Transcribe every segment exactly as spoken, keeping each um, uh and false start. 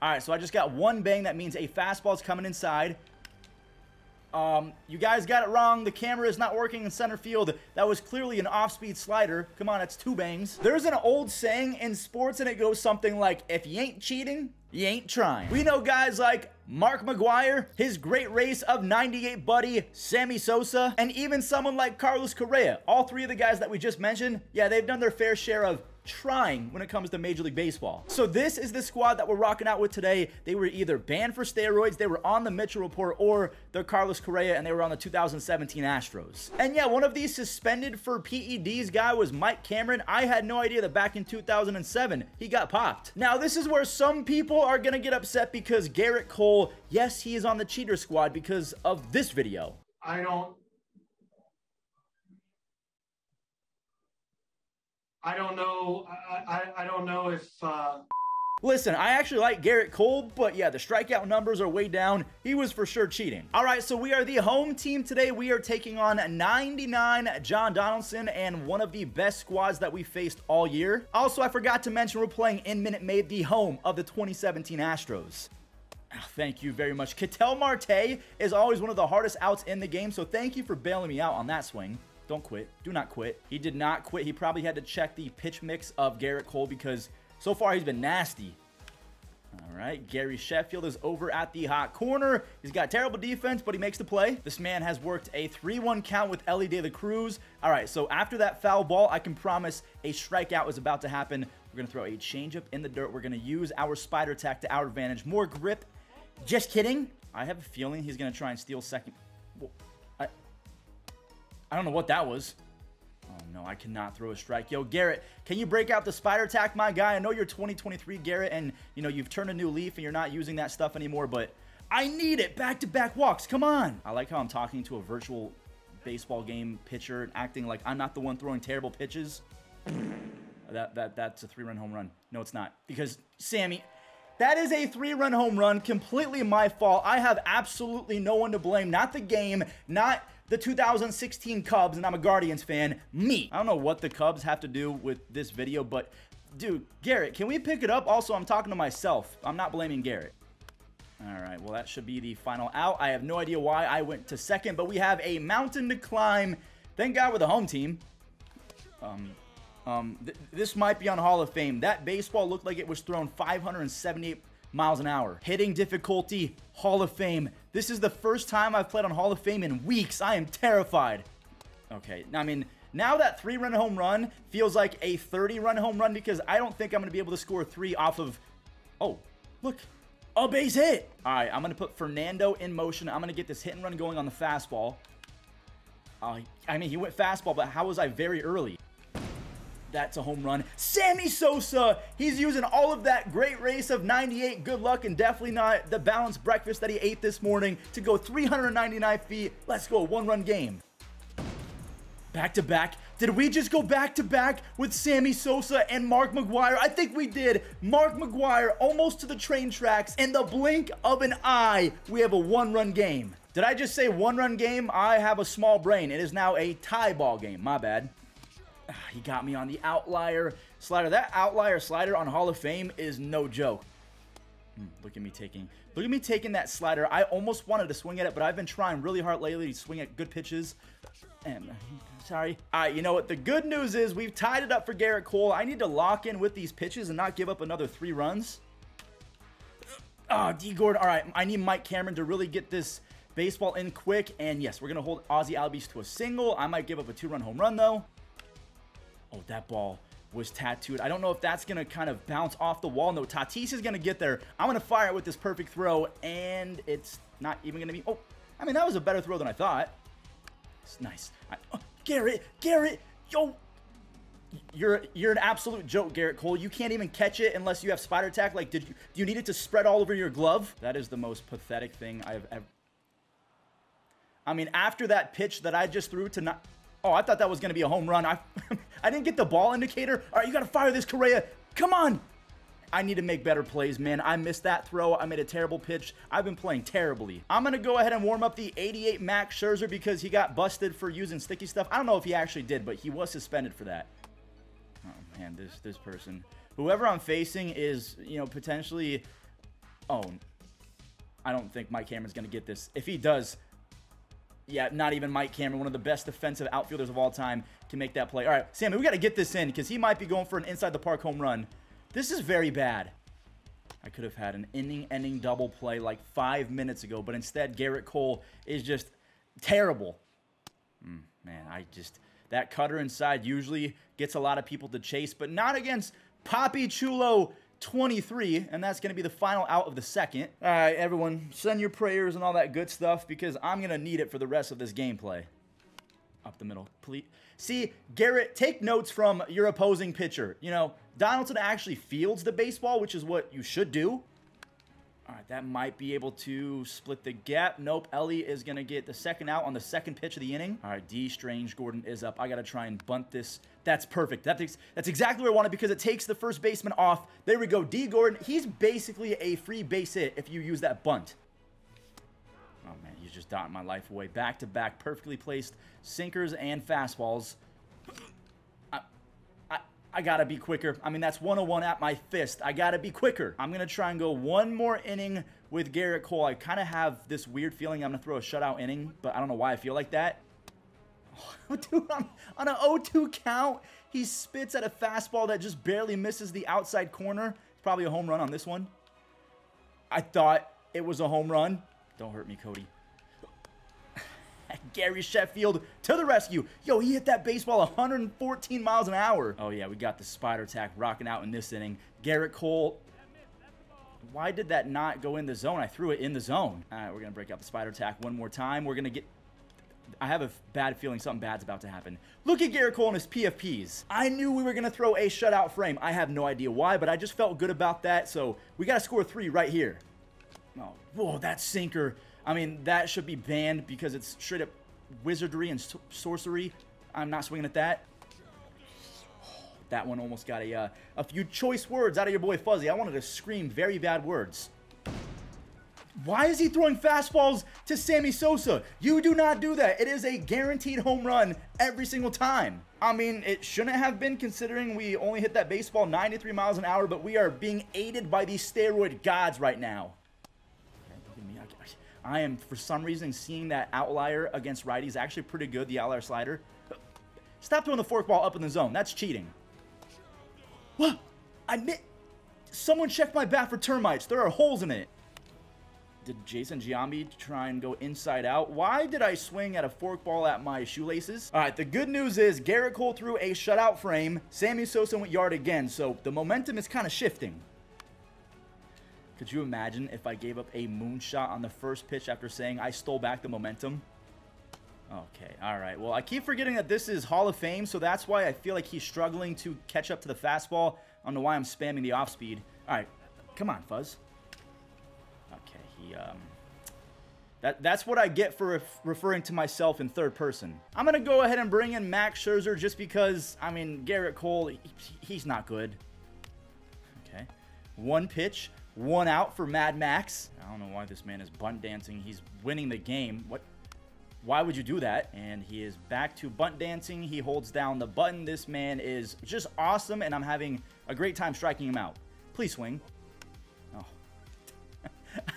All right, so I just got one bang. That means a fastball's coming inside. Um, you guys got it wrong. The camera is not working in center field. That was clearly an off-speed slider. Come on, that's two bangs. There's an old saying in sports, and it goes something like, if you ain't cheating, you ain't trying. We know guys like Mark McGwire, his Great Race of ninety-eight buddy, Sammy Sosa, and even someone like Carlos Correa. All three of the guys that we just mentioned, yeah, they've done their fair share of trying when it comes to Major League Baseball. So this is the squad that we're rocking out with today. They were either banned for steroids, they were on the Mitchell Report, or they're Carlos Correa, and they were on the two thousand seventeen Astros. And yeah, one of these suspended for P E Ds guy was Mike Cameron. I had no idea that back in two thousand seven, he got popped. Now, this is where some people are gonna get upset because Gerrit Cole, yes, he is on the cheater squad because of this video. I don't... I don't know. I, I, I don't know if... Uh... Listen, I actually like Gerrit Cole, but yeah, the strikeout numbers are way down. He was for sure cheating. All right, so we are the home team today. We are taking on ninety-nine John Donaldson and one of the best squads that we faced all year. Also, I forgot to mention we're playing in Minute Maid, the home of the twenty seventeen Astros. Thank you very much. Ketel Marte is always one of the hardest outs in the game, so thank you for bailing me out on that swing. Don't quit. Do not quit. He did not quit. He probably had to check the pitch mix of Gerrit Cole because so far he's been nasty. All right. Gary Sheffield is over at the hot corner. He's got terrible defense, but he makes the play. This man has worked a three one count with Ellie De La Cruz. All right. So after that foul ball, I can promise a strikeout was about to happen. We're going to throw a changeup in the dirt. We're going to use our spider tack to our advantage. More grip. Just kidding. I have a feeling he's going to try and steal second. Whoa. I don't know what that was. Oh, no, I cannot throw a strike. Yo, Gerrit, can you break out the spider tack, my guy? I know you're twenty twenty-three, Gerrit, and, you know, you've turned a new leaf and you're not using that stuff anymore, but I need it. Back-to-back walks. Come on. I like how I'm talking to a virtual baseball game pitcher and acting like I'm not the one throwing terrible pitches. that, that, that's a three-run home run. No, it's not. Because, Sammy... That is a three-run home run, completely my fault. I have absolutely no one to blame, not the game, not the two thousand sixteen Cubs, and I'm a Guardians fan, me. I don't know what the Cubs have to do with this video, but dude, Gerrit, can we pick it up? Also, I'm talking to myself. I'm not blaming Gerrit. All right, well, that should be the final out. I have no idea why I went to second, but we have a mountain to climb. Thank God we're the home team. Um... Um, th this might be on Hall of Fame. That baseball looked like it was thrown five hundred seventy-eight miles an hour. Hitting difficulty, Hall of Fame. This is the first time I've played on Hall of Fame in weeks. I am terrified. Okay, I mean, now that three-run home run feels like a thirty-run home run because I don't think I'm going to be able to score three off of... Oh, look. A base hit. All right, I'm going to put Fernando in motion. I'm going to get this hit and run going on the fastball. Uh, I mean, he went fastball, but how was I very early? That's a home run. Sammy Sosa, he's using all of that Great Race of ninety-eight good luck and definitely not the balanced breakfast that he ate this morning to go three hundred ninety-nine feet. Let's go, one-run game. Back to back. Did we just go back to back with Sammy Sosa and Mark McGwire? I think we did. Mark McGwire almost to the train tracks. In the blink of an eye, we have a one-run game. Did I just say one-run game? I have a small brain. It is now a tie ball game. My bad. He got me on the outlier slider. That outlier slider on Hall of Fame is no joke. Mm, look at me taking, look at me taking that slider. I almost wanted to swing at it, but I've been trying really hard lately to swing at good pitches. And sorry. All right, you know what? The good news is we've tied it up for Gerrit Cole. I need to lock in with these pitches and not give up another three runs. Oh, D. Gordon. All right, I need Mike Cameron to really get this baseball in quick. And yes, we're gonna hold Ozzie Albies to a single. I might give up a two-run home run though. Oh, that ball was tattooed. I don't know if that's going to kind of bounce off the wall. No, Tatis is going to get there. I'm going to fire it with this perfect throw, and it's not even going to be... Oh, I mean, that was a better throw than I thought. It's nice. I, oh, Gerrit, Gerrit, yo. You're you're an absolute joke, Gerrit Cole. You can't even catch it unless you have spider tack. Like, did you, do you need it to spread all over your glove? That is the most pathetic thing I've ever... I mean, after that pitch that I just threw to not... Oh, I thought that was going to be a home run. I I didn't get the ball indicator. All right, you got to fire this, Correa. Come on. I need to make better plays, man. I missed that throw. I made a terrible pitch. I've been playing terribly. I'm going to go ahead and warm up the eighty-eight Max Scherzer because he got busted for using sticky stuff. I don't know if he actually did, but he was suspended for that. Oh, man, this, this person. Whoever I'm facing is, you know, potentially own. I don't think Mike Cameron's going to get this. If he does, yeah, not even Mike Cameron, one of the best defensive outfielders of all time, can make that play. All right, Sammy, we got to get this in because he might be going for an inside-the-park home run. This is very bad. I could have had an inning-ending double play like five minutes ago, but instead, Gerrit Cole is just terrible. Mm, man, I just... That cutter inside usually gets a lot of people to chase, but not against Papi Chulo twenty-three, and that's going to be the final out of the second. All right, everyone, send your prayers and all that good stuff because I'm going to need it for the rest of this gameplay. Up the middle, please. See, Gerrit, take notes from your opposing pitcher. You know, Donaldson actually fields the baseball, which is what you should do. All right, that might be able to split the gap. Nope, Ellie is going to get the second out on the second pitch of the inning. All right, D. Strange Gordon is up. I got to try and bunt this. That's perfect. That takes, that's exactly where I wanted because it takes the first baseman off. There we go. D. Gordon, he's basically a free base hit if you use that bunt. Oh, man, he's just dotting my life away. Back-to-back, perfectly placed sinkers and fastballs. I gotta be quicker. I mean, that's one oh one at my fist. I gotta be quicker. I'm gonna try and go one more inning with Gerrit Cole. I kind of have this weird feeling I'm gonna throw a shutout inning, but I don't know why I feel like that. Oh, dude, I'm on an oh two count. He spits at a fastball that just barely misses the outside corner. It's probably a home run on this one. I thought it was a home run. Don't hurt me, Cody. Gary Sheffield to the rescue. Yo, he hit that baseball one hundred fourteen miles an hour. Oh, yeah, we got the spider tack rocking out in this inning. Gerrit Cole. Why did that not go in the zone? I threw it in the zone. All right, we're going to break out the spider tack one more time. We're going to get... I have a bad feeling something bad's about to happen. Look at Gerrit Cole and his P F Ps. I knew we were going to throw a shutout frame. I have no idea why, but I just felt good about that, so we got to score three right here. Oh, whoa, that sinker. I mean, that should be banned because it's straight up wizardry and sorcery. I'm not swinging at that. That one almost got a, uh, a few choice words out of your boy Fuzzy. I wanted to scream very bad words. Why is he throwing fastballs to Sammy Sosa? You do not do that. It is a guaranteed home run every single time. I mean, it shouldn't have been considering we only hit that baseball ninety-three miles an hour, but we are being aided by the steroid gods right now. I am, for some reason, seeing that outlier against righties actually pretty good, the outlier slider. Stop throwing the forkball up in the zone. That's cheating. What? I admit, someone checked my bat for termites. There are holes in it. Did Jason Giambi try and go inside out? Why did I swing at a forkball at my shoelaces? All right, the good news is Gerrit Cole threw a shutout frame. Sammy Sosa went yard again, so the momentum is kind of shifting. Could you imagine if I gave up a moonshot on the first pitch after saying I stole back the momentum? Okay, all right. Well, I keep forgetting that this is Hall of Fame, so that's why I feel like he's struggling to catch up to the fastball. I don't know why I'm spamming the off-speed. All right, come on, Fuzz. Okay, he, um... That, that's what I get for ref referring to myself in third person. I'm going to go ahead and bring in Max Scherzer just because, I mean, Gerrit Cole, he, he's not good. Okay, one pitch. One out for Mad Max. I don't know why this man is bunt dancing. He's winning the game. What? Why would you do that? And he is back to bunt dancing. He holds down the button. This man is just awesome, and I'm having a great time striking him out. Please swing. Oh.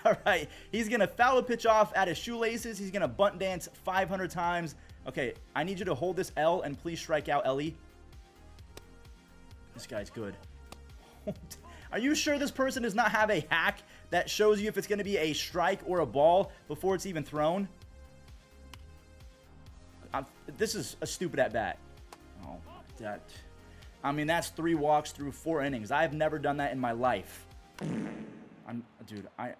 All right. He's going to foul a pitch off at his shoelaces. He's going to bunt dance five hundred times. Okay, I need you to hold this L, and please strike out Ellie. This guy's good. Are you sure this person does not have a hack that shows you if it's going to be a strike or a ball before it's even thrown? I'm, this is a stupid at-bat. Oh, that. I mean, that's three walks through four innings. I've never done that in my life. I'm, dude, I...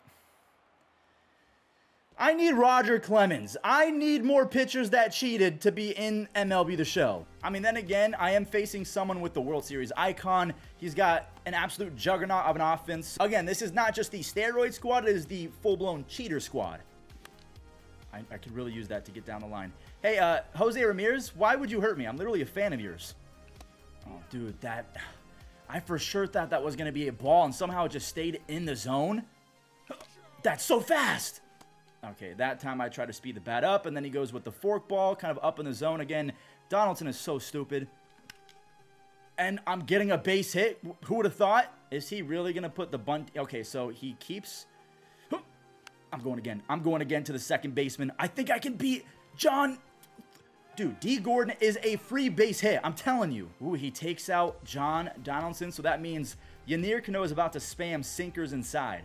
I need Roger Clemens. I need more pitchers that cheated to be in M L B The Show. I mean, then again, I am facing someone with the World Series icon. He's got an absolute juggernaut of an offense. Again, this is not just the steroid squad. It is the full-blown cheater squad. I, I could really use that to get down the line. Hey, uh, Jose Ramirez, why would you hurt me? I'm literally a fan of yours. Oh, dude, that... I for sure thought that was going to be a ball, and somehow it just stayed in the zone. That's so fast! Okay, that time I try to speed the bat up, and then he goes with the forkball, kind of up in the zone again. Donaldson is so stupid. And I'm getting a base hit. Who would have thought? Is he really going to put the bunt? Okay, so he keeps I'm going again. I'm going again to the second baseman. I think I can beat John. Dude, D. Gordon is a free base hit. I'm telling you. Ooh, he takes out John Donaldson. So that means Yennier Cano is about to spam sinkers inside.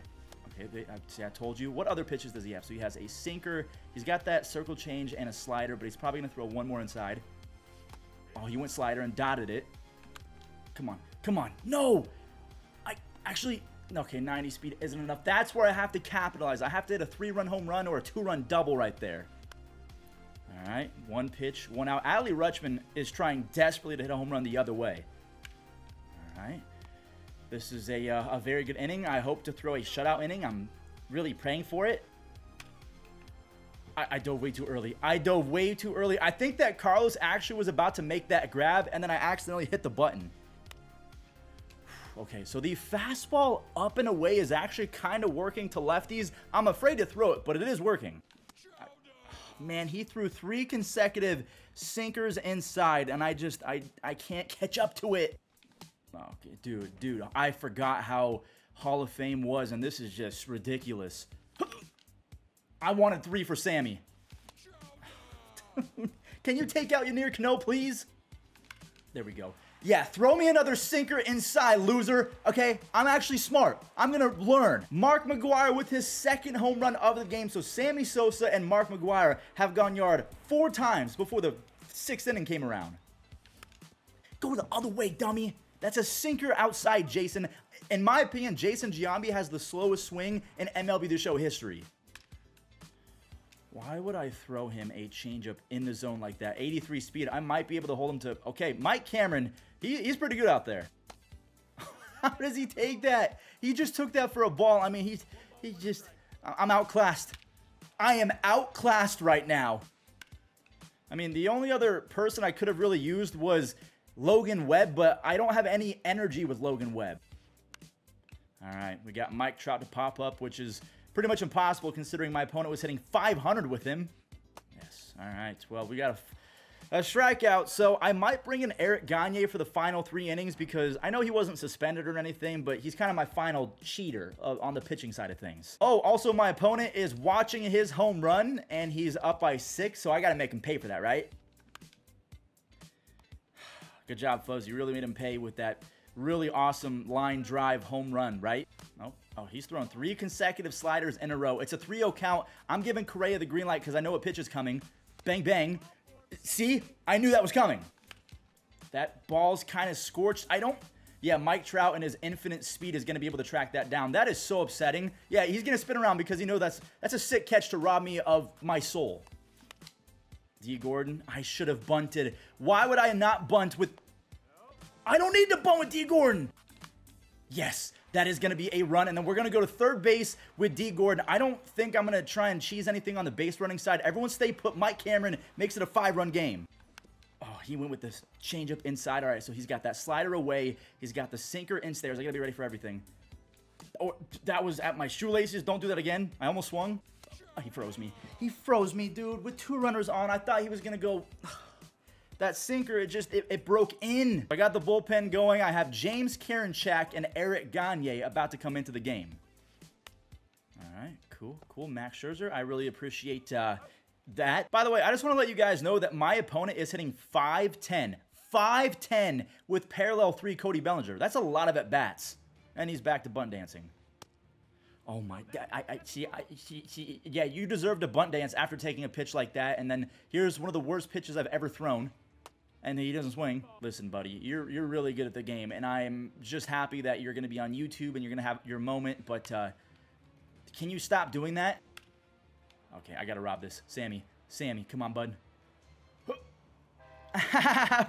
Okay, they, I, see, I told you. What other pitches does he have? So he has a sinker. He's got that circle change and a slider, but he's probably going to throw one more inside. Oh, he went slider and dotted it. Come on. Come on. No. I actually... Okay, ninety speed isn't enough. That's where I have to capitalize. I have to hit a three-run home run or a two-run double right there. All right, one pitch, one out. Adley Rutschman is trying desperately to hit a home run the other way. All right. This is a, uh, a very good inning. I hope to throw a shutout inning. I'm really praying for it. I, I dove way too early. I dove way too early. I think that Carlos actually was about to make that grab, and then I accidentally hit the button. Okay, so the fastball up and away is actually kind of working to lefties. I'm afraid to throw it, but it is working. I, man, he threw three consecutive sinkers inside, and I just, I, I can't catch up to it. Okay, dude, dude, I forgot how Hall of Fame was, and this is just ridiculous. I wanted three for Sammy. Can you take out Yennier Cano, please? There we go. Yeah, throw me another sinker inside, loser. Okay, I'm actually smart. I'm going to learn. Mark McGwire with his second home run of the game. So Sammy Sosa and Mark McGwire have gone yard four times before the sixth inning came around. Go the other way, dummy. That's a sinker outside, Jason. In my opinion, Jason Giambi has the slowest swing in M L B The Show history. Why would I throw him a changeup in the zone like that? eighty-three speed. I might be able to hold him to... Okay, Mike Cameron, he, he's pretty good out there. How does he take that? He just took that for a ball. I mean, he's he just... I'm outclassed. I am outclassed right now. I mean, the only other person I could have really used was Logan Webb, but I don't have any energy with Logan Webb. All right, we got Mike Trout to pop up, which is... pretty much impossible considering my opponent was hitting five hundred with him. Yes. All right. Well, we got a, a strikeout. So I might bring in Eric Gagne for the final three innings because I know he wasn't suspended or anything, but he's kind of my final cheater uh, on the pitching side of things. Oh, also my opponent is watching his home run and he's up by six. So I got to make him pay for that, right? Good job, Fuzz. You really made him pay with that really awesome line drive home run, right? Nope. Oh, he's thrown three consecutive sliders in a row. It's a three oh count. I'm giving Correa the green light because I know a pitch is coming. Bang, bang. See? I knew that was coming. That ball's kind of scorched. I don't... Yeah, Mike Trout and his infinite speed is going to be able to track that down. That is so upsetting. Yeah, he's going to spin around because you know that's that's a sick catch to rob me of my soul. D. Gordon, I should have bunted. Why would I not bunt with... I don't need to bunt with D. Gordon. Yes. That is going to be a run, and then we're going to go to third base with D. Gordon. I don't think I'm going to try and cheese anything on the base running side. Everyone stay put. Mike Cameron makes it a five-run game. Oh, he went with this changeup inside. All right, so he's got that slider away. He's got the sinker in stairs. I got to be ready for everything. Oh, that was at my shoelaces. Don't do that again. I almost swung. Oh, he froze me. He froze me, dude. With two runners on, I thought he was going to go... That sinker, it just, it, it broke in. I got the bullpen going. I have James Karinchak and Eric Gagne about to come into the game. All right, cool, cool. Max Scherzer, I really appreciate uh, that. By the way, I just want to let you guys know that my opponent is hitting five ten. five ten with parallel three Cody Bellinger. That's a lot of at-bats. And he's back to bunt dancing. Oh my God, I, I, see, I, see, see, yeah, you deserve to bunt dance after taking a pitch like that. And then here's one of the worst pitches I've ever thrown. And he doesn't swing. Listen, buddy, you're you're really good at the game, and I am just happy that you're going to be on YouTube and you're going to have your moment. But uh, can you stop doing that? Okay, I got to rob this. Sammy, Sammy, come on, bud.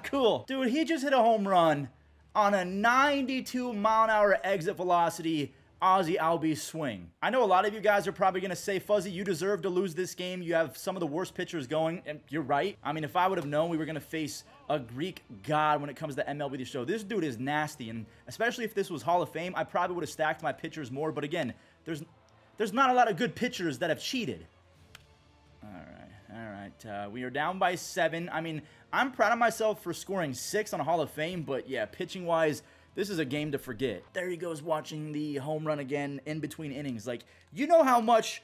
Cool. Dude, he just hit a home run on a ninety-two mile an hour exit velocity Ozzie Albies swing. I know a lot of you guys are probably going to say, Fuzzy, you deserve to lose this game. You have some of the worst pitchers going, and you're right. I mean, if I would have known we were going to face a Greek god when it comes to M L B The Show, this dude is nasty, and especially if this was Hall of Fame, I probably would have stacked my pitchers more, but again, there's there's not a lot of good pitchers that have cheated. All right, all right. Uh, we are down by seven. I mean, I'm proud of myself for scoring six on Hall of Fame, but yeah, pitching-wise, this is a game to forget. There he goes watching the home run again in between innings. Like, you know how much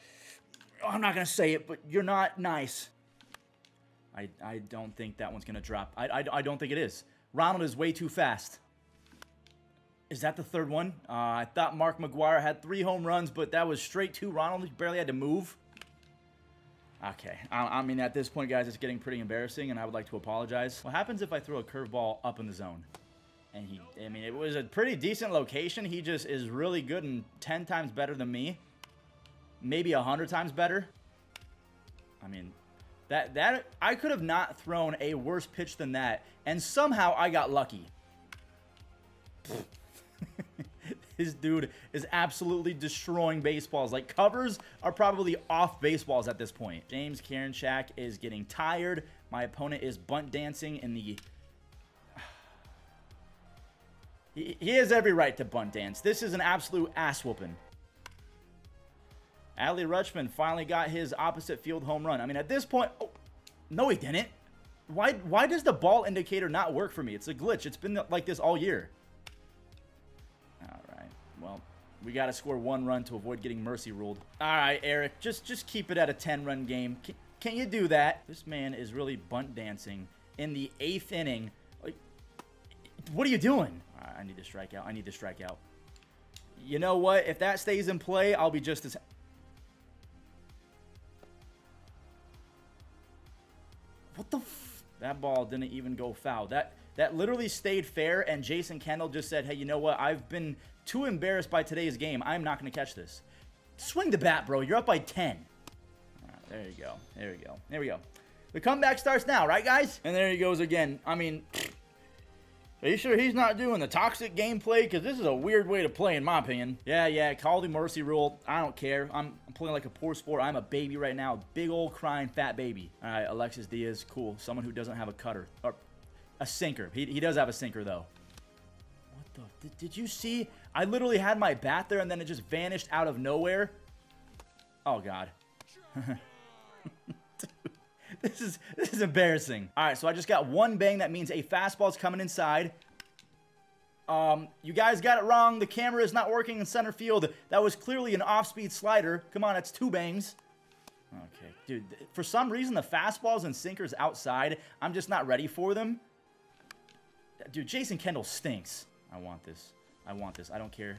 oh, I'm not going to say it, but you're not nice. I, I don't think that one's going to drop. I, I, I don't think it is. Ronald is way too fast. Is that the third one? Uh, I thought Mark McGwire had three home runs, but that was straight to Ronald. He barely had to move. Okay. I, I mean, at this point, guys, it's getting pretty embarrassing, and I would like to apologize. What happens if I throw a curveball up in the zone? And he, I mean, it was a pretty decent location. He just is really good and ten times better than me. Maybe a hundred times better. I mean, that, that, I could have not thrown a worse pitch than that, and somehow I got lucky. This dude is absolutely destroying baseballs. Like, covers are probably off baseballs at this point. James Karinchak is getting tired. My opponent is bunt dancing in the... he, he has every right to bunt dance. This is an absolute ass-whooping. Adley Rutschman finally got his opposite field home run. I mean, at this point... oh, no, he didn't. Why, why does the ball indicator not work for me? It's a glitch. It's been like this all year. Well, we got to score one run to avoid getting mercy ruled. All right, Eric, just just keep it at a ten-run game. Can, can you do that? This man is really bunt dancing in the eighth inning. Like, what are you doing? All right, I need to strike out. I need to strike out. You know what? If that stays in play, I'll be just as... what the f... That ball didn't even go foul. That... That literally stayed fair, and Jason Kendall just said, hey, you know what? I've been too embarrassed by today's game. I'm not going to catch this. Swing the bat, bro. You're up by ten. All right, there you go. There we go. There we go. The comeback starts now, right, guys? And there he goes again. I mean, are you sure he's not doing the toxic gameplay? Because this is a weird way to play, in my opinion. Yeah, yeah, call the mercy rule. I don't care. I'm, I'm playing like a poor sport. I'm a baby right now. Big old crying fat baby. All right, Alexis Diaz, cool. Someone who doesn't have a cutter. Or, a sinker. He, he does have a sinker, though. What the... Did, did you see? I literally had my bat there, and then it just vanished out of nowhere. Oh, God. Dude, this is this is embarrassing. All right, so I just got one bang. That means a fastball's coming inside. Um, you guys got it wrong. The camera is not working in center field. That was clearly an off-speed slider. Come on, that's two bangs. Okay, dude. For some reason, the fastballs and sinkers outside, I'm just not ready for them. Dude, Jason Kendall stinks. I want this. I want this. I don't care.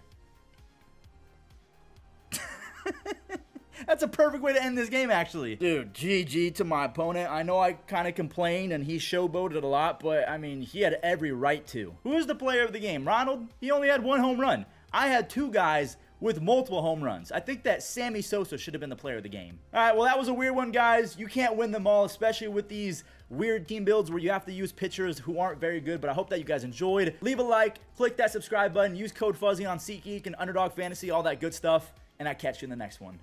That's a perfect way to end this game, actually. Dude, G G to my opponent. I know I kind of complained and he showboated a lot, but, I mean, he had every right to. Who is the player of the game? Ronald? He only had one home run. I had two guys with multiple home runs. I think that Sammy Sosa should have been the player of the game. All right, well, that was a weird one, guys. You can't win them all, especially with these weird team builds where you have to use pitchers who aren't very good, but I hope that you guys enjoyed. Leave a like, click that subscribe button, use code Fuzzy on SeatGeek and Underdog Fantasy, all that good stuff, and I catch you in the next one.